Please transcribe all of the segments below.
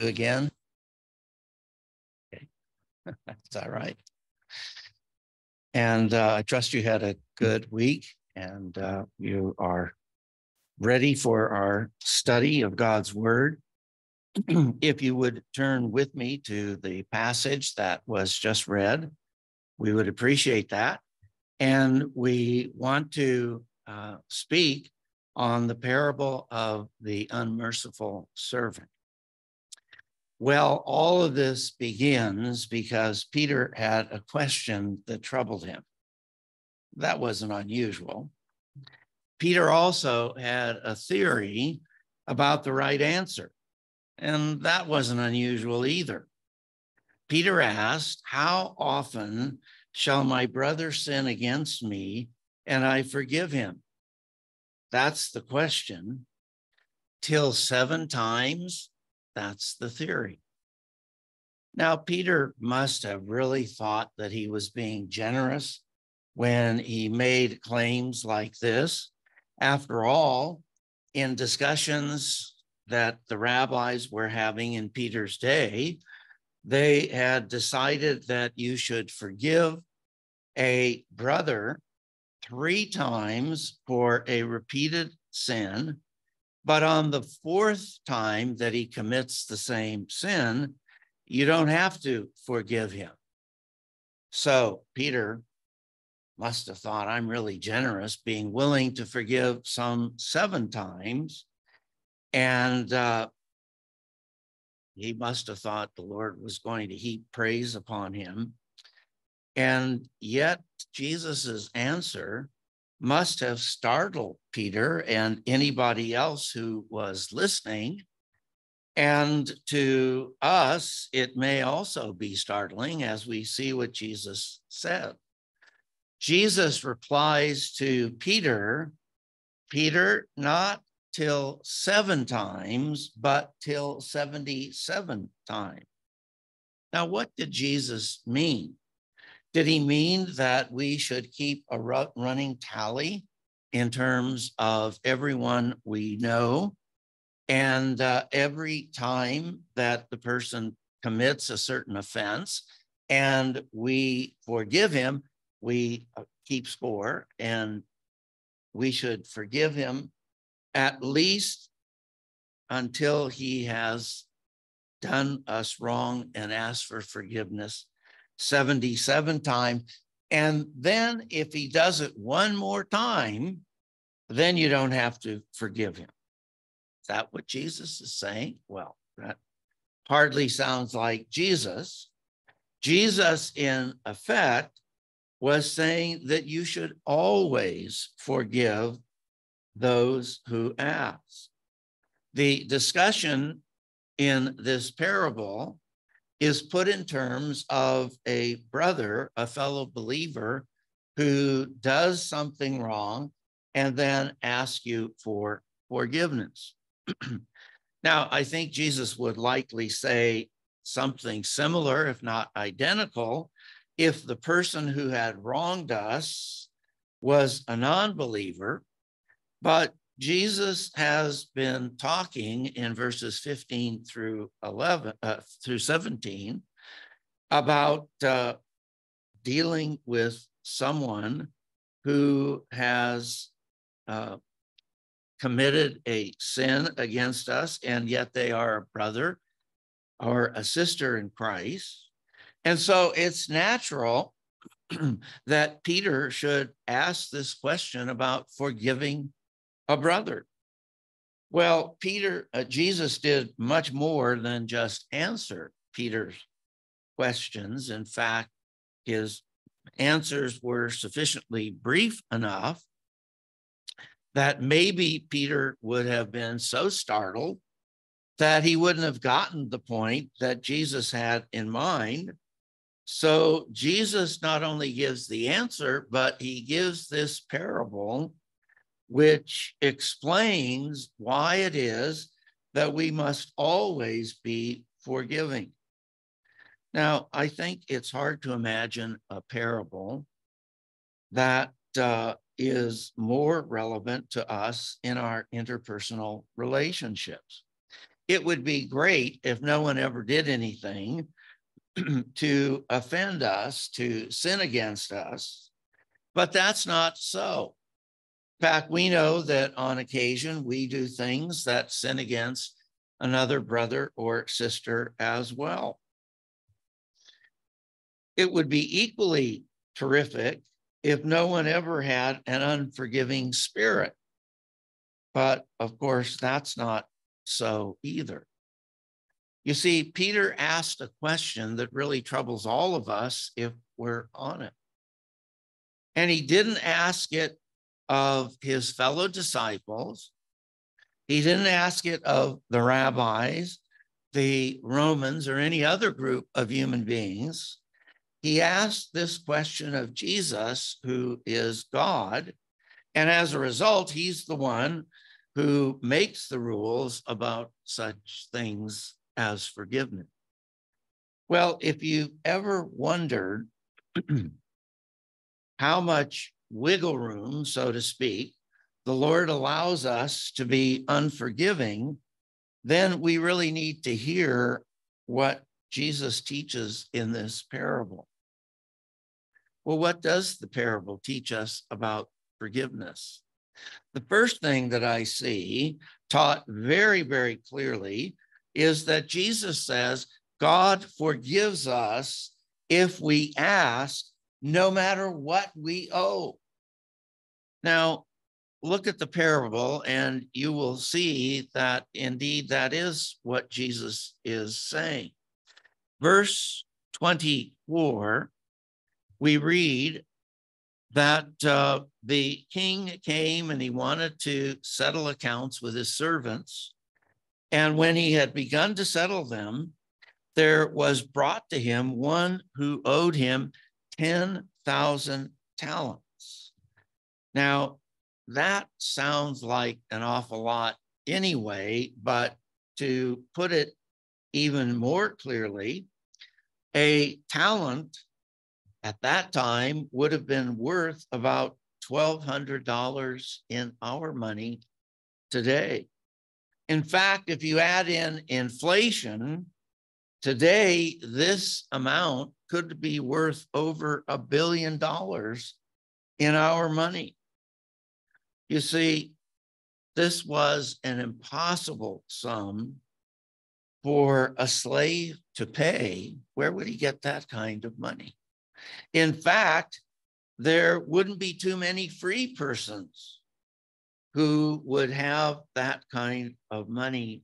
again? Okay. That's all right. And I trust you had a good week and you are ready for our study of God's Word. If you would turn with me to the passage that was just read, we would appreciate that. And we want to speak on the parable of the unmerciful servant. Well, all of this begins because Peter had a question that troubled him. That wasn't unusual. Peter also had a theory about the right answer, and that wasn't unusual either. Peter asked, "How often shall my brother sin against me and I forgive him?" That's the question. Till 7 times, that's the theory. Now, Peter must have really thought that he was being generous when he made claims like this. After all, in discussions that the rabbis were having in Peter's day, they had decided that you should forgive a brother 3 times for a repeated sin, but on the 4th time that he commits the same sin, you don't have to forgive him. So Peter must have thought, I'm really generous, being willing to forgive some 7 times. And he must have thought the Lord was going to heap praise upon him. And yet Jesus's answer must have startled Peter and anybody else who was listening. And to us, it may also be startling as we see what Jesus said. Jesus replies to Peter, "Peter, not till 7 times, but till 77 times. Now, what did Jesus mean? Did he mean that we should keep a running tally in terms of everyone we know? And every time that the person commits a certain offense and we forgive him, we keep score, and we should forgive him at least until he has done us wrong and asked for forgiveness 77 times. And then if he does it one more time, then you don't have to forgive him." Is that what Jesus is saying? Well, that hardly sounds like Jesus. Jesus, in effect, was saying that you should always forgive those who ask. The discussion in this parable is put in terms of a brother, a fellow believer, who does something wrong and then asks you for forgiveness. Now, I think Jesus would likely say something similar, if not identical, if the person who had wronged us was a non-believer. But Jesus has been talking in verses 15 through 17 about dealing with someone who has committed a sin against us, and yet they are a brother or a sister in Christ. And so it's natural that Peter should ask this question about forgiving a brother. Well, Jesus did much more than just answer Peter's questions. In fact, his answers were sufficiently brief enough that maybe Peter would have been so startled that he wouldn't have gotten the point that Jesus had in mind. So Jesus not only gives the answer, but he gives this parable which explains why it is that we must always be forgiving. Now, I think it's hard to imagine a parable that is more relevant to us in our interpersonal relationships. it would be great if no one ever did anything to offend us, to sin against us, but that's not so. In fact, we know that on occasion we do things that sin against another brother or sister as well. It would be equally terrific if no one ever had an unforgiving spirit. But of course, that's not so either. You see, Peter asked a question that really troubles all of us if we're honest. And he didn't ask it of his fellow disciples. He didn't ask it of the rabbis, the Romans, or any other group of human beings. He asked this question of Jesus, who is God, and as a result, he's the one who makes the rules about such things as forgiveness. Well, if you've ever wondered how much wiggle room, so to speak, the Lord allows us to be unforgiving, then we really need to hear what Jesus teaches in this parable. Well, what does the parable teach us about forgiveness? The first thing that I see taught very, very clearly is that Jesus says, God forgives us if we ask, no matter what we owe. Now, look at the parable and you will see that indeed that is what Jesus is saying. Verse 24, we read that the king came and he wanted to settle accounts with his servants. And when he had begun to settle them, there was brought to him one who owed him 10,000 talents. Now, that sounds like an awful lot anyway, but to put it even more clearly, a talent at that time would have been worth about $1,200 in our money today. In fact, if you add in inflation, today this amount could be worth over $1 billion in our money. You see, this was an impossible sum for a slave to pay. Where would he get that kind of money? In fact, there wouldn't be too many free persons who would have that kind of money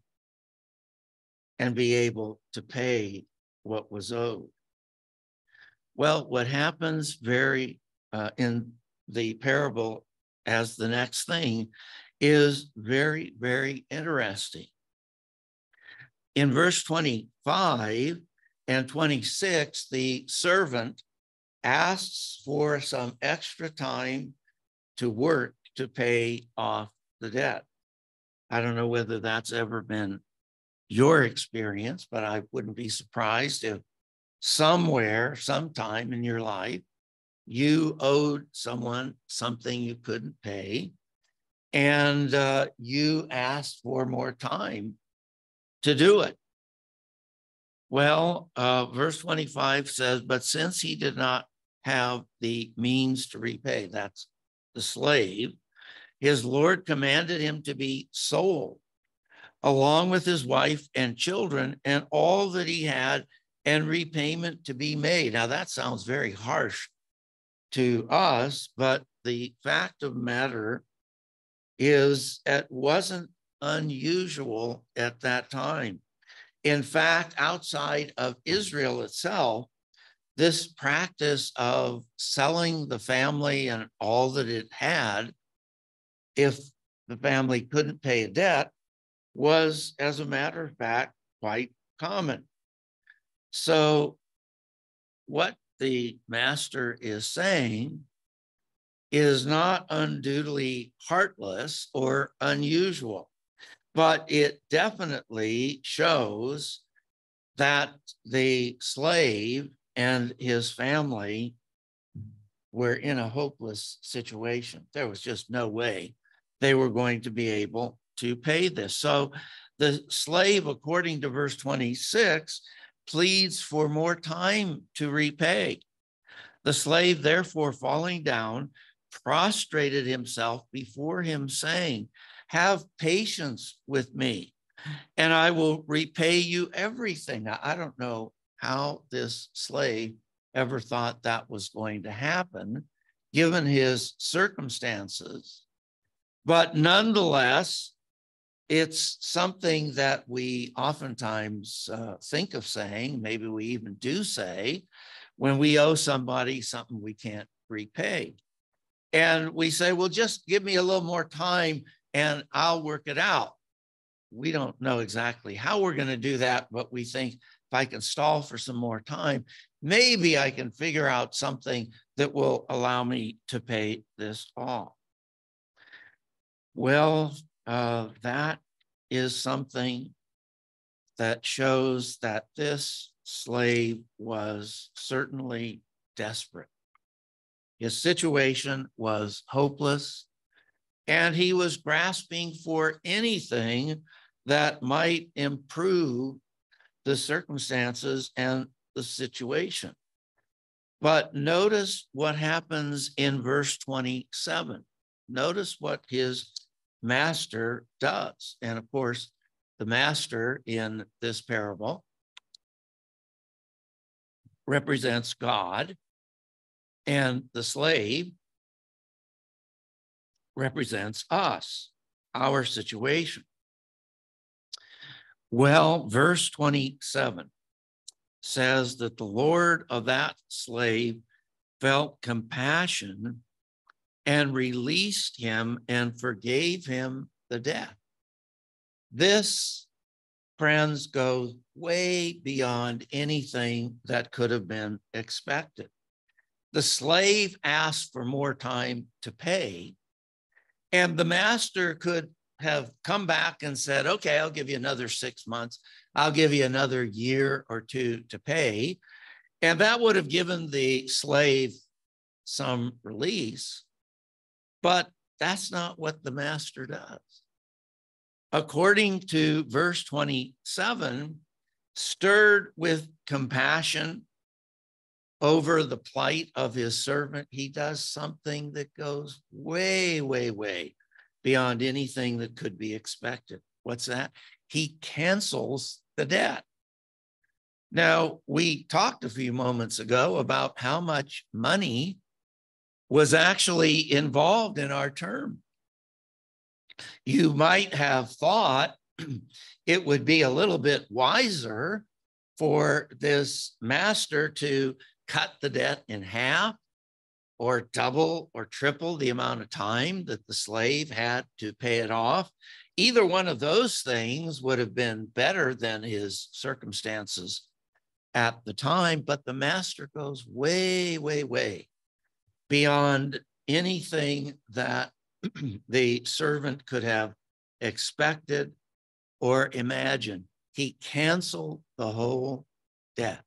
and be able to pay what was owed. Well, what happens in the parable as the next thing is very, very interesting. In verse 25 and 26, the servant asks for some extra time to work to pay off the debt. I don't know whether that's ever been your experience, but I wouldn't be surprised if somewhere, sometime in your life, you owed someone something you couldn't pay, and you asked for more time to do it. Well, verse 25 says, but since he did not have the means to repay, that's the slave, his Lord commanded him to be sold along with his wife and children and all that he had, and repayment to be made. Now that sounds very harsh to us, but the fact of the matter is it wasn't unusual at that time. In fact, outside of Israel itself, this practice of selling the family and all that it had, if the family couldn't pay a debt, was, as a matter of fact, quite common. So what the master is saying is not unduly heartless or unusual, but it definitely shows that the slave and his family were in a hopeless situation. There was just no way they were going to be able to pay this. So The slave, according to verse 26, pleads for more time to repay. The slave, therefore, falling down, prostrated himself before him, saying, have patience with me, and I will repay you everything. Now, I don't know how this slave ever thought that was going to happen, given his circumstances. But nonetheless, it's something that we oftentimes think of saying, maybe we even do say, when we owe somebody something we can't repay. And we say, well, just give me a little more time and I'll work it out. We don't know exactly how we're going to do that, but we think if I can stall for some more time, maybe I can figure out something that will allow me to pay this off. Well, that is something that shows that this slave was certainly desperate. His situation was hopeless, and he was grasping for anything that might improve the circumstances and the situation. But notice what happens in verse 27. Notice what his master does. And of course, the master in this parable represents God, and the slave represents us, our situation. Well, verse 27 says that the Lord of that slave felt compassion and released him and forgave him the debt. This, friends, goes way beyond anything that could have been expected. The slave asked for more time to pay, and the master could have come back and said, okay, I'll give you another 6 months. I'll give you another year or two to pay. And that would have given the slave some release. But that's not what the master does. According to verse 27, stirred with compassion over the plight of his servant, he does something that goes way, way, way beyond anything that could be expected. What's that? He cancels the debt. Now, we talked a few moments ago about how much money was actually involved in our term. You might have thought it would be a little bit wiser for this master to cut the debt in half or double or triple the amount of time that the slave had to pay it off. Either one of those things would have been better than his circumstances at the time, but the master goes way, way, way beyond anything that the servant could have expected or imagined. He canceled the whole debt,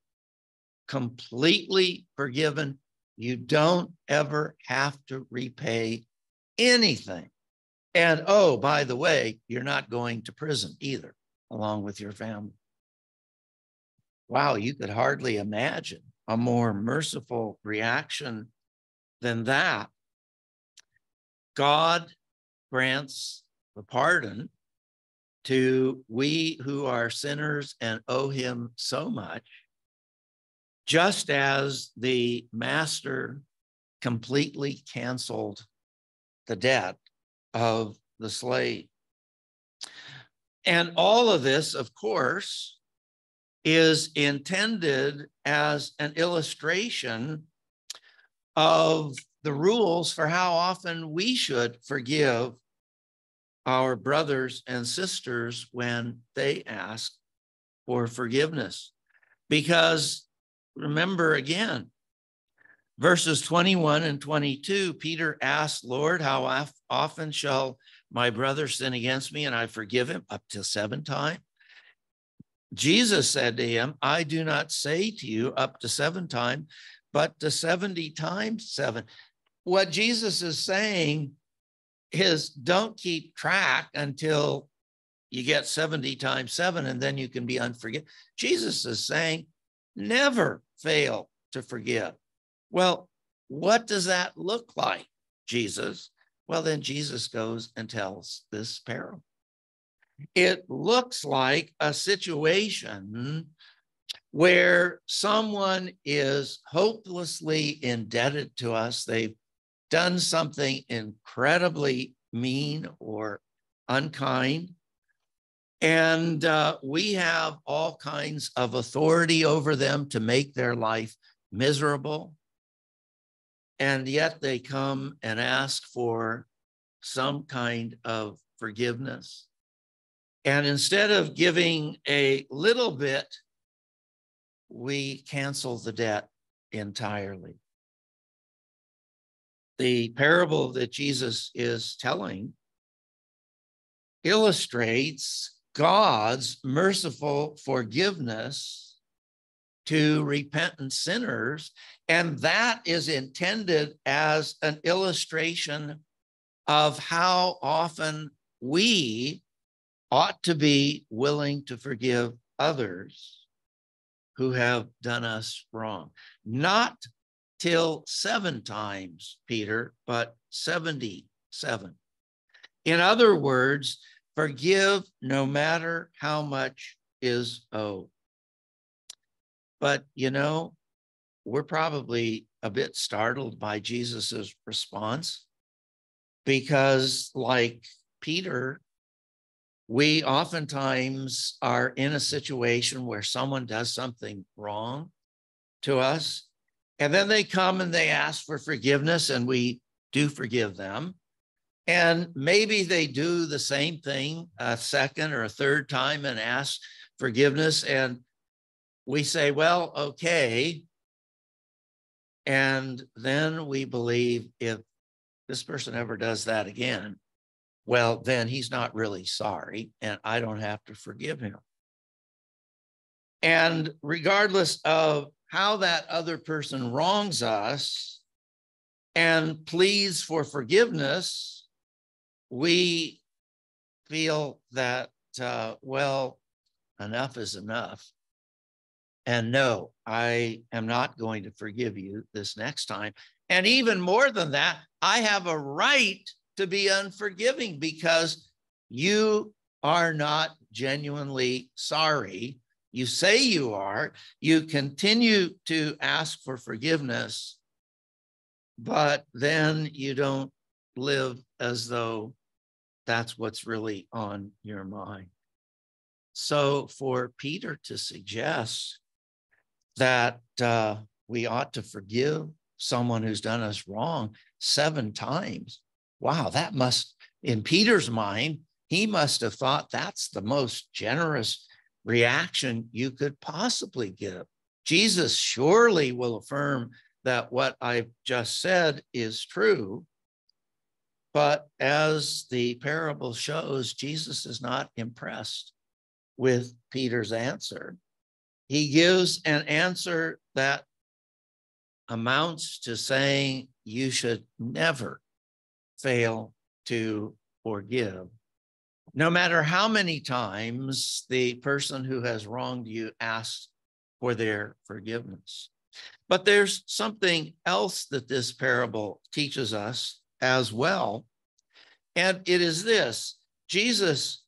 completely forgiven. You don't ever have to repay anything. And oh, by the way, you're not going to prison either, along with your family. Wow, you could hardly imagine a more merciful reaction than that. God grants the pardon to we who are sinners and owe him so much, just as the master completely canceled the debt of the slave. And all of this, of course, is intended as an illustration of the rules for how often we should forgive our brothers and sisters when they ask for forgiveness. Because remember again, verses 21 and 22, Peter asked, Lord, how often shall my brother sin against me and I forgive him? Up to 7 times. Jesus said to him, I do not say to you up to 7 times, but to 70 times 7. What Jesus is saying is, don't keep track until you get 70 times 7, and then you can be unforgiving. Jesus is saying, never fail to forgive. Well, what does that look like, Jesus? Well, then Jesus goes and tells this parable. It looks like a situation where someone is hopelessly indebted to us. They've done something incredibly mean or unkind. And we have all kinds of authority over them to make their life miserable. And yet they come and ask for some kind of forgiveness. And instead of giving a little bit, we cancel the debt entirely. The parable that Jesus is telling illustrates God's merciful forgiveness to repentant sinners, and that is intended as an illustration of how often we ought to be willing to forgive others who have done us wrong. Not till 7 times, Peter, but 77. In other words, forgive no matter how much is owed. But, you know, we're probably a bit startled by Jesus's response because, like Peter, we oftentimes are in a situation where someone does something wrong to us, and then they come and they ask for forgiveness, and we do forgive them. And maybe they do the same thing a second or a third time and ask forgiveness, and we say, well, okay. And then we believe if this person ever does that again, well, then he's not really sorry, and I don't have to forgive him. And regardless of how that other person wrongs us and pleads for forgiveness, we feel that, well, enough is enough. And no, I am not going to forgive you this next time. And even more than that, I have a right to be unforgiving because you are not genuinely sorry. You say you are, you continue to ask for forgiveness, but then you don't live as though that's what's really on your mind. So for Peter to suggest that we ought to forgive someone who's done us wrong 7 times, wow, that must, in Peter's mind, he must have thought that's the most generous reaction you could possibly give. Jesus surely will affirm that what I've just said is true. But as the parable shows, Jesus is not impressed with Peter's answer. He gives an answer that amounts to saying you should never fail to forgive. No matter how many times the person who has wronged you asks for their forgiveness. But there's something else that this parable teaches us as well, and it is this. Jesus'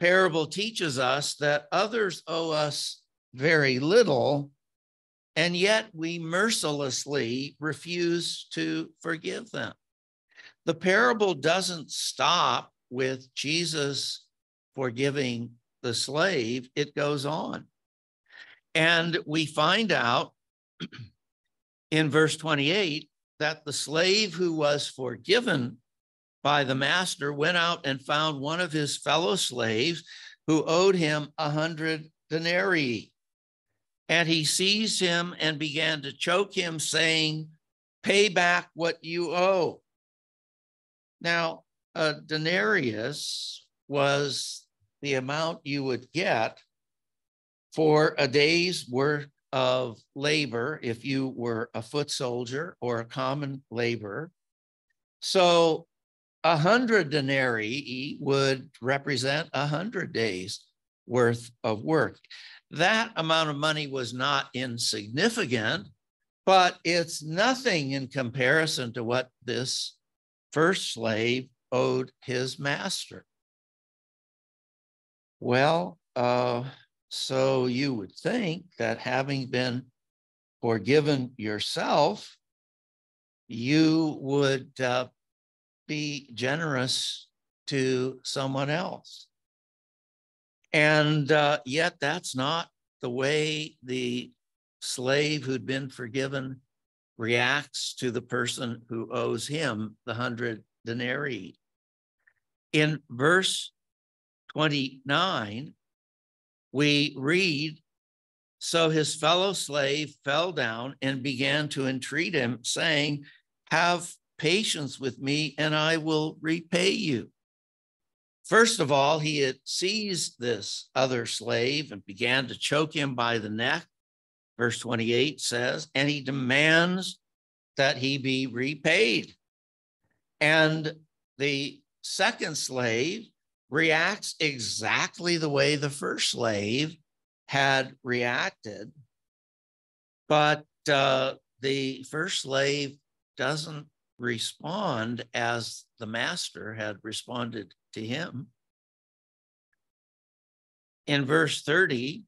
parable teaches us that others owe us very little, and yet we mercilessly refuse to forgive them. The parable doesn't stop with Jesus forgiving the slave. It goes on. And we find out in verse 28 that the slave who was forgiven by the master went out and found one of his fellow slaves who owed him 100 denarii. And he seized him and began to choke him, saying, "Pay back what you owe." Now, a denarius was the amount you would get for a day's work of labor if you were a foot soldier or a common laborer. So 100 denarii would represent 100 days worth of work. That amount of money was not insignificant, but it's nothing in comparison to what this first slave owed his master. Well, so you would think that having been forgiven yourself, you would be generous to someone else. And yet that's not the way the slave who'd been forgiven reacts to the person who owes him the 100 denarii. In verse 29, we read, "So his fellow slave fell down and began to entreat him, saying, 'Have patience with me, and I will repay you.'" First of all, he had seized this other slave and began to choke him by the neck, verse 28 says, and he demands that he be repaid. And the second slave reacts exactly the way the first slave had reacted, but the first slave doesn't respond as the master had responded to him. In verse 30,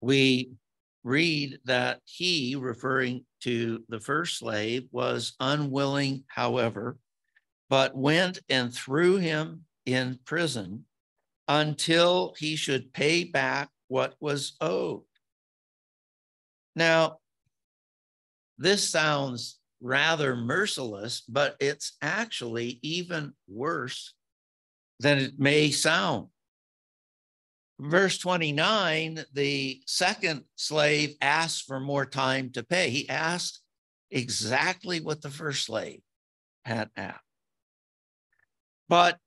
we read that he, referring to the first slave, was unwilling, however, but went and threw him in prison until he should pay back what was owed. Now, this sounds rather merciless, but it's actually even worse than it may sound. Verse 29, the second slave asked for more time to pay. He asked exactly what the first slave had asked. But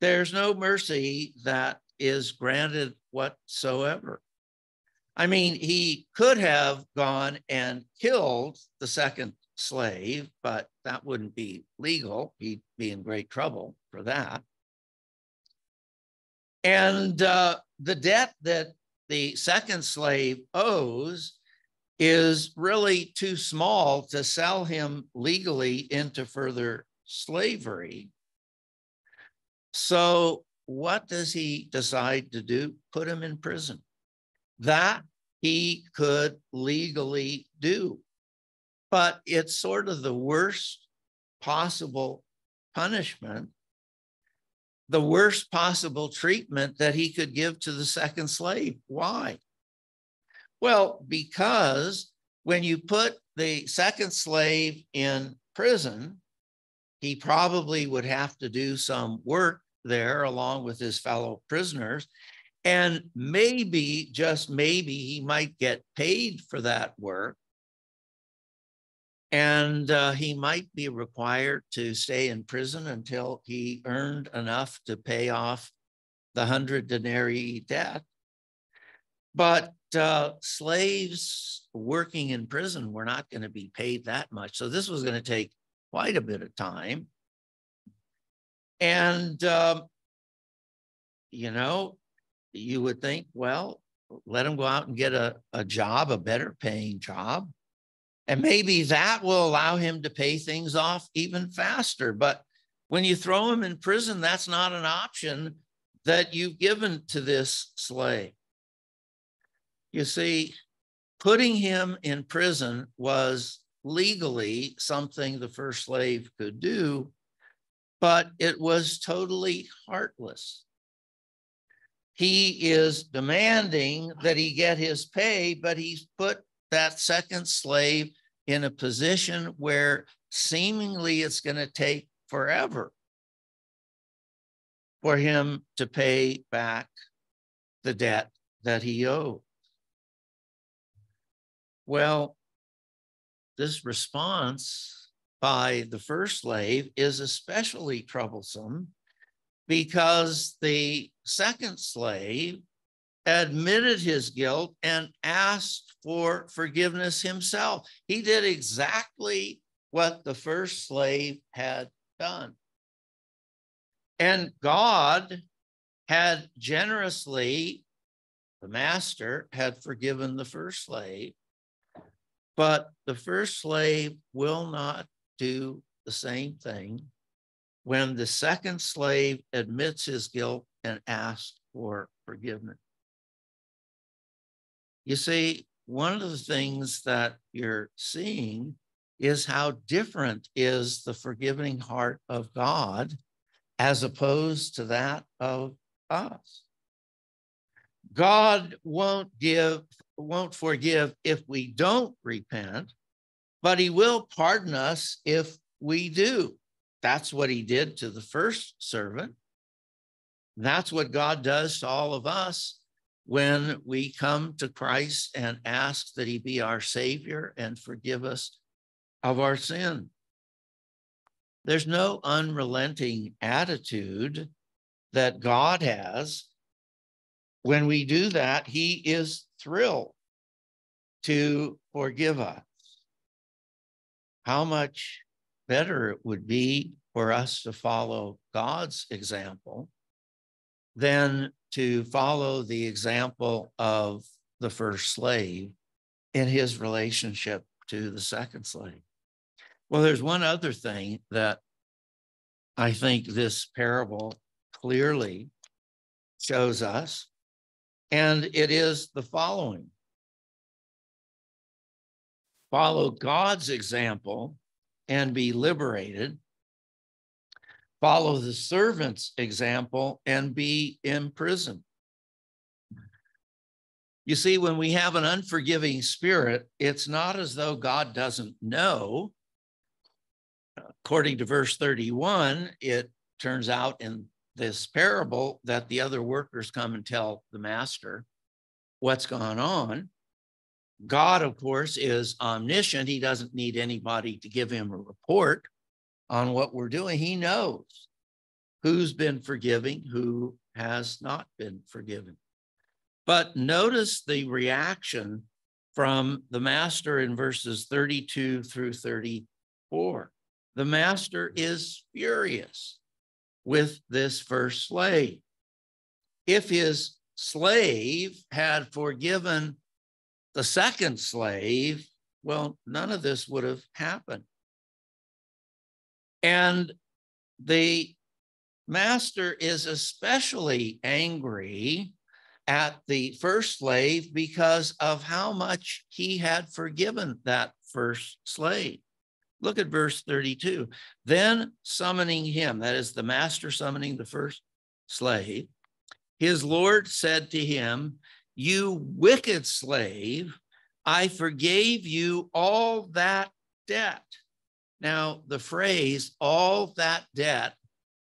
there's no mercy that is granted whatsoever. I mean, he could have gone and killed the second slave, but that wouldn't be legal. He'd be in great trouble for that. And the debt that the second slave owes is really too small to sell him legally into further slavery. So what does he decide to do? Put him in prison. That he could legally do. But it's sort of the worst possible punishment, the worst possible treatment that he could give to the second slave. Why? Well, because when you put the second slave in prison, he probably would have to do some work there along with his fellow prisoners. And maybe, just maybe, he might get paid for that work. And he might be required to stay in prison until he earned enough to pay off the 100 denarii debt. But slaves working in prison were not going to be paid that much. So this was going to take quite a bit of time. And, you know, you would think, well, let him go out and get a job, a better paying job. And maybe that will allow him to pay things off even faster. But when you throw him in prison, that's not an option that you've given to this slave. You see, putting him in prison was legally something the first slave could do, but it was totally heartless. He is demanding that he get his pay, but he's put that second slave in a position where seemingly it's going to take forever for him to pay back the debt that he owed. Well, this response by the first slave is especially troublesome because the second slave admitted his guilt and asked for forgiveness himself. He did exactly what the first slave had done. And God had generously, the master had forgiven the first slave, but the first slave will not do the same thing when the second slave admits his guilt and asks for forgiveness. You see, one of the things that you're seeing is how different is the forgiving heart of God as opposed to that of us. God won't forgive if we don't repent, but he will pardon us if we do. That's what he did to the first servant. That's what God does to all of us when we come to Christ and ask that he be our Savior and forgive us of our sin. There's no unrelenting attitude that God has. When we do that, he is thrilled to forgive us. How much better it would be for us to follow God's example than to follow the example of the first slave in his relationship to the second slave. Well, there's one other thing that I think this parable clearly shows us, and it is the following. Follow God's example and be liberated. Follow the servant's example and be imprisoned. You see, when we have an unforgiving spirit, it's not as though God doesn't know. According to verse 31, it turns out in this parable that the other workers come and tell the master what's gone on. God, of course, is omniscient. He doesn't need anybody to give him a report on what we're doing. He knows who's been forgiving, who has not been forgiven. But notice the reaction from the master in verses 32 through 34. The master is furious with this first slave. If his slave had forgiven the second slave, well, none of this would have happened. And the master is especially angry at the first slave because of how much he had forgiven that first slave. Look at verse 32. Then summoning him, that is the master summoning the first slave, his Lord said to him, "You wicked slave, I forgave you all that debt." Now, the phrase "all that debt"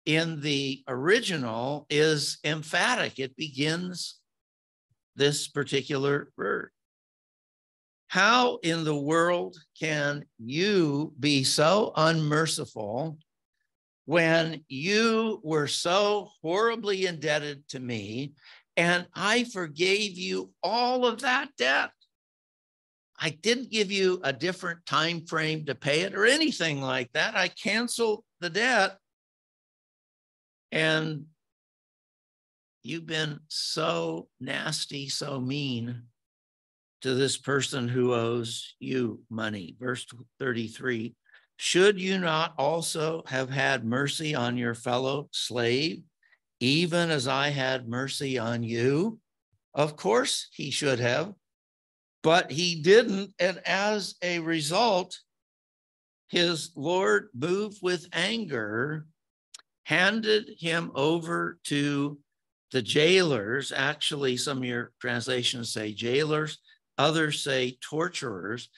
in the original is emphatic. It begins this particular verse. How in the world can you be so unmerciful when you were so horribly indebted to me and I forgave you all of that debt? I didn't give you a different time frame to pay it or anything like that. I canceled the debt, and you've been so nasty, so mean to this person who owes you money. Verse 33, should you not also have had mercy on your fellow slave, even as I had mercy on you? Of course he should have, but he didn't. And as a result, his Lord, moved with anger, handed him over to the jailers. Actually, some of your translations say jailers. Others say torturers.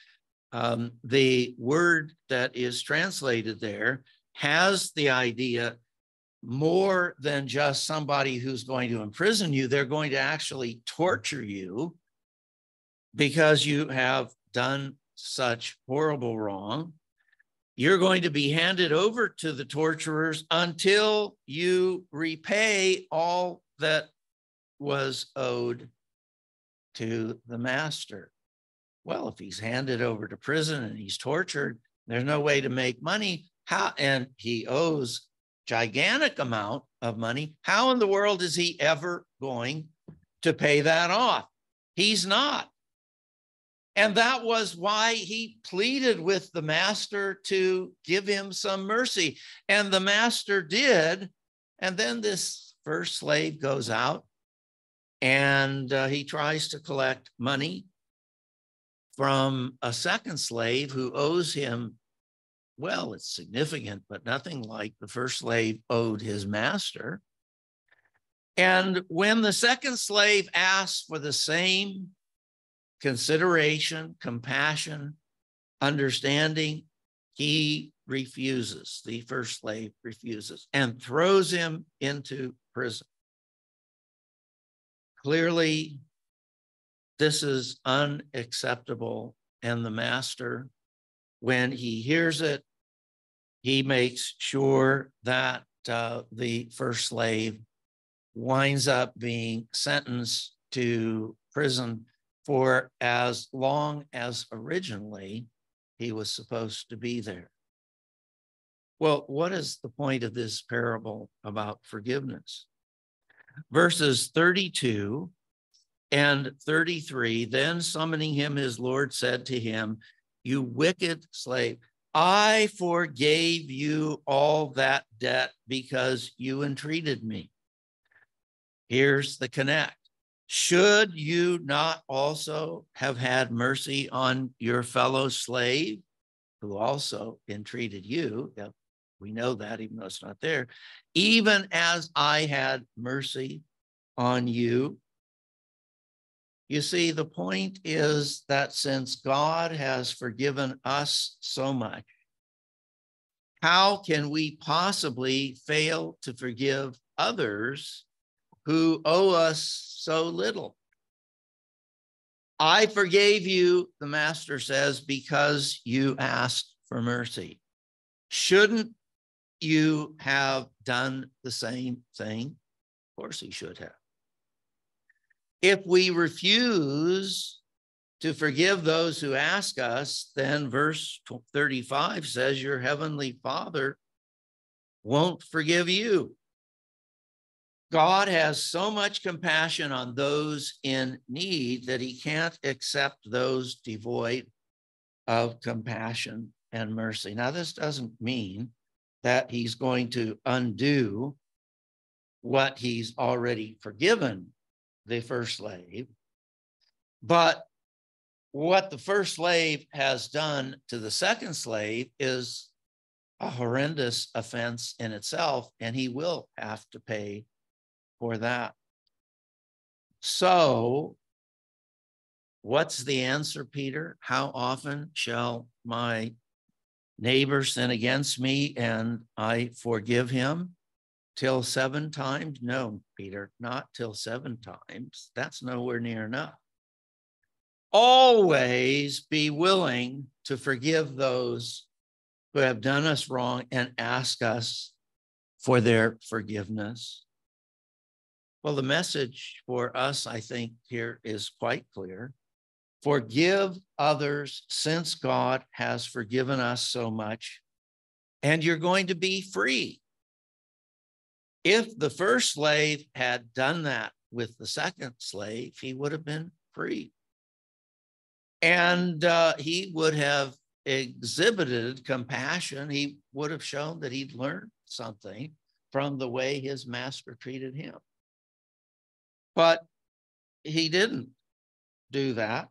The word that is translated there has the idea more than just somebody who's going to imprison you. They're going to actually torture you because you have done such horrible wrong. You're going to be handed over to the torturers until you repay all that was owed to the master. Well, if he's handed over to prison and he's tortured, there's no way to make money. And he owes gigantic amount of money. How in the world is he ever going to pay that off? He's not. And that was why he pleaded with the master to give him some mercy. And the master did. And then this first slave goes out and he tries to collect money from a second slave who owes him, well, it's significant, but nothing like the first slave owed his master. And when the second slave asks for the same consideration, compassion, understanding, he refuses. The first slave refuses and throws him into prison. Clearly, this is unacceptable. And the master, when he hears it, he makes sure that the first slave winds up being sentenced to prison for as long as originally he was supposed to be there. Well, what is the point of this parable about forgiveness? Verses 32 and 33, then summoning him, his Lord said to him, "You wicked slave, I forgave you all that debt because you entreated me." Here's the connect. Should you not also have had mercy on your fellow slave who also entreated you? Yep, we know that, even though it's not there. Even as I had mercy on you. You see, the point is that since God has forgiven us so much, how can we possibly fail to forgive others who owe us so little? I forgave you, the master says, because you asked for mercy. Shouldn't you have done the same thing? Of course he should have. If we refuse to forgive those who ask us, then verse 35 says your heavenly Father won't forgive you. God has so much compassion on those in need that he can't accept those devoid of compassion and mercy. Now, this doesn't mean that he's going to undo what he's already forgiven the first slave, but what the first slave has done to the second slave is a horrendous offense in itself, and he will have to pay for that. So, what's the answer, Peter? How often shall my neighbor sin against me and I forgive him? Till 7 times? No, Peter, not till 7 times. That's nowhere near enough. Always be willing to forgive those who have done us wrong and ask us for their forgiveness. Well, the message for us, I think, here is quite clear. Forgive others since God has forgiven us so much, and you're going to be free. If the first slave had done that with the second slave, he would have been free. And he would have exhibited compassion. He would have shown that he'd learned something from the way his master treated him. But he didn't do that.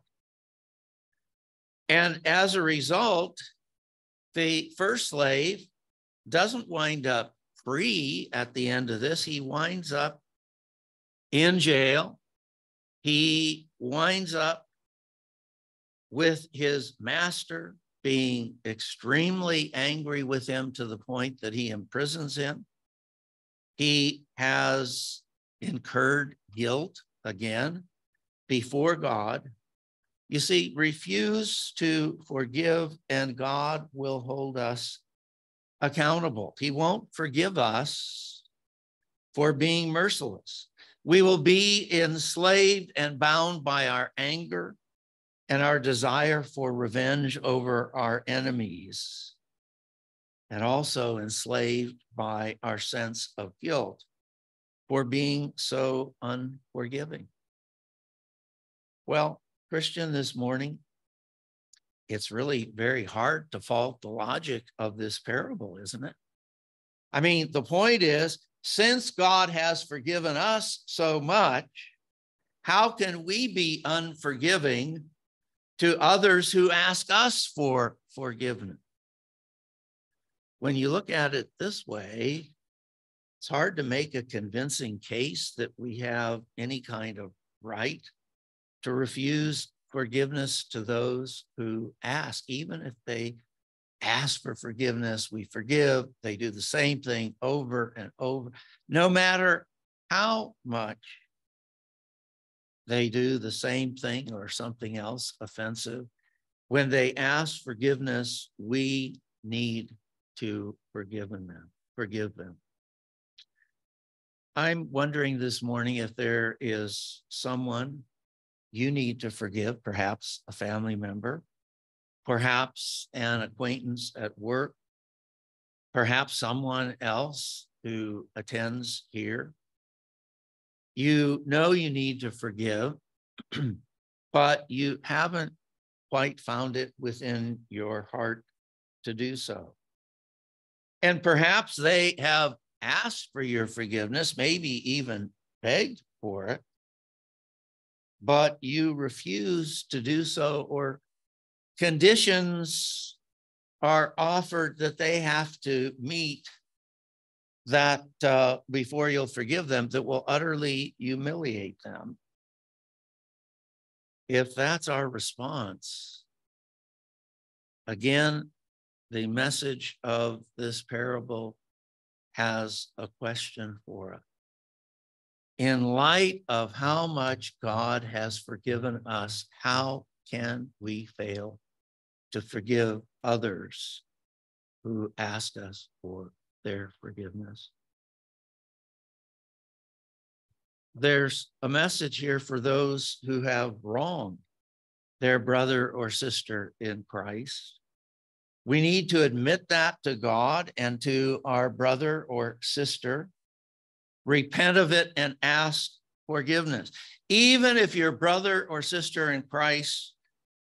And as a result, the first slave doesn't wind up free at the end of this. He winds up in jail. He winds up with his master being extremely angry with him to the point that he imprisons him. He has incurred guilt again before God. You see, refuse to forgive and God will hold us accountable. He won't forgive us for being merciless. We will be enslaved and bound by our anger and our desire for revenge over our enemies. and also enslaved by our sense of guilt for being so unforgiving. Well, Christian, this morning, it's really very hard to fault the logic of this parable, isn't it? I mean, the point is, since God has forgiven us so much, how can we be unforgiving to others who ask us for forgiveness? When you look at it this way, it's hard to make a convincing case that we have any kind of right to refuse forgiveness to those who ask. Even if they ask for forgiveness, we forgive. They do the same thing over and over, no matter how much they do the same thing or something else offensive. When they ask forgiveness, we need to forgive them. I'm wondering this morning if there is someone you need to forgive, perhaps a family member, perhaps an acquaintance at work, perhaps someone else who attends here. You know you need to forgive, but you haven't quite found it within your heart to do so. And perhaps they have asked for your forgiveness, maybe even begged for it, but you refuse to do so, or conditions are offered that they have to meet that before you'll forgive them that will utterly humiliate them. If that's our response, again, the message of this parable has a question for us. In light of how much God has forgiven us, how can we fail to forgive others who ask us for their forgiveness? There's a message here for those who have wronged their brother or sister in Christ. We need to admit that to God and to our brother or sister, repent of it, and ask forgiveness. Even if your brother or sister in Christ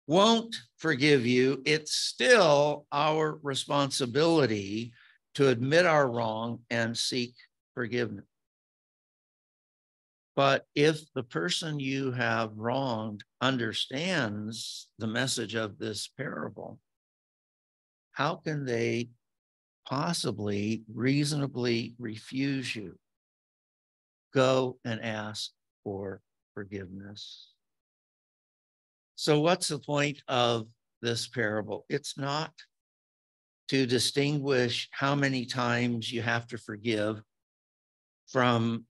won't forgive you, it's still our responsibility to admit our wrong and seek forgiveness. But if the person you have wronged understands the message of this parable, how can they possibly reasonably refuse you? Go and ask for forgiveness. So what's the point of this parable? It's not to distinguish how many times you have to forgive from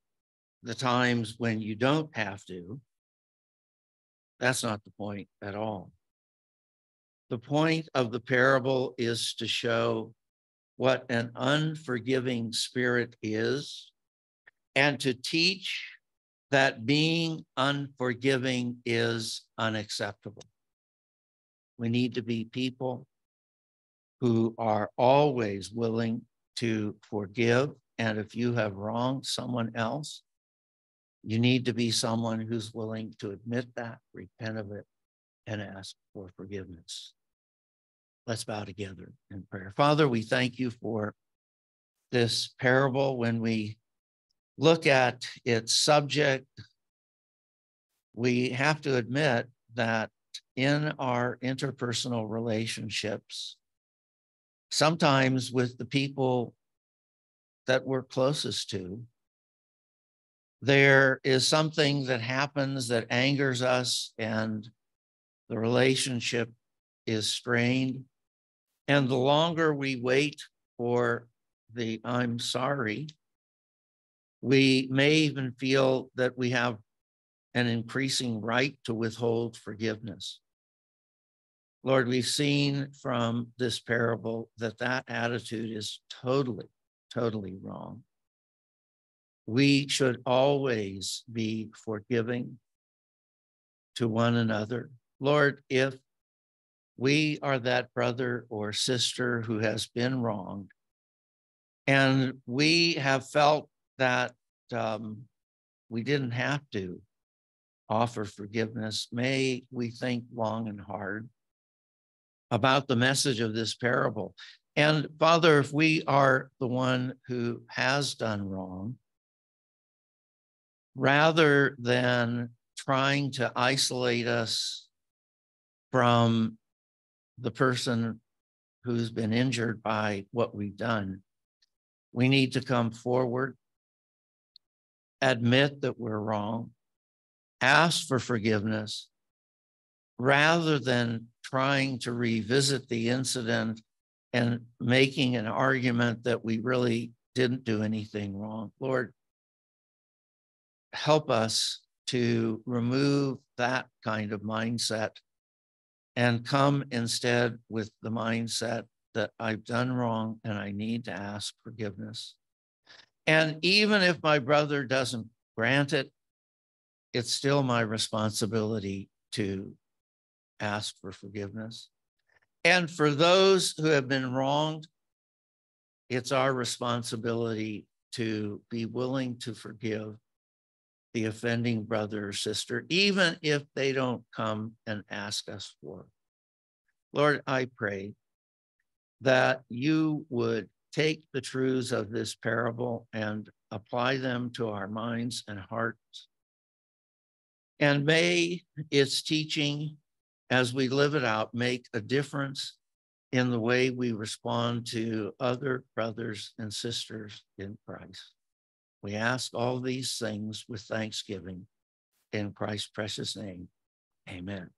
the times when you don't have to. That's not the point at all. The point of the parable is to show what an unforgiving spirit is and to teach that being unforgiving is unacceptable. We need to be people who are always willing to forgive. And if you have wronged someone else, you need to be someone who's willing to admit that, repent of it, and ask for forgiveness. Let's bow together in prayer. Father, we thank you for this parable. When we look at its subject, we have to admit that in our interpersonal relationships, sometimes with the people that we're closest to, there is something that happens that angers us, and the relationship is strained. And the longer we wait for the "I'm sorry," we may even feel that we have an increasing right to withhold forgiveness. Lord, we've seen from this parable that that attitude is totally, totally wrong. We should always be forgiving to one another. Lord, if we are that brother or sister who has been wronged, And we have felt that we didn't have to offer forgiveness. May we think long and hard about the message of this parable. And Father, if we are the one who has done wrong, rather than trying to isolate us from the person who's been injured by what we've done, we need to come forward, admit that we're wrong, ask for forgiveness, rather than trying to revisit the incident and making an argument that we really didn't do anything wrong. Lord, help us to remove that kind of mindset and come instead with the mindset that I've done wrong and I need to ask forgiveness. And even if my brother doesn't grant it, it's still my responsibility to ask for forgiveness. And for those who have been wronged, it's our responsibility to be willing to forgive the offending brother or sister, even if they don't come and ask us for it. Lord, I pray that you would take the truths of this parable and apply them to our minds and hearts. And may its teaching, as we live it out, make a difference in the way we respond to other brothers and sisters in Christ. We ask all these things with thanksgiving in Christ's precious name. Amen.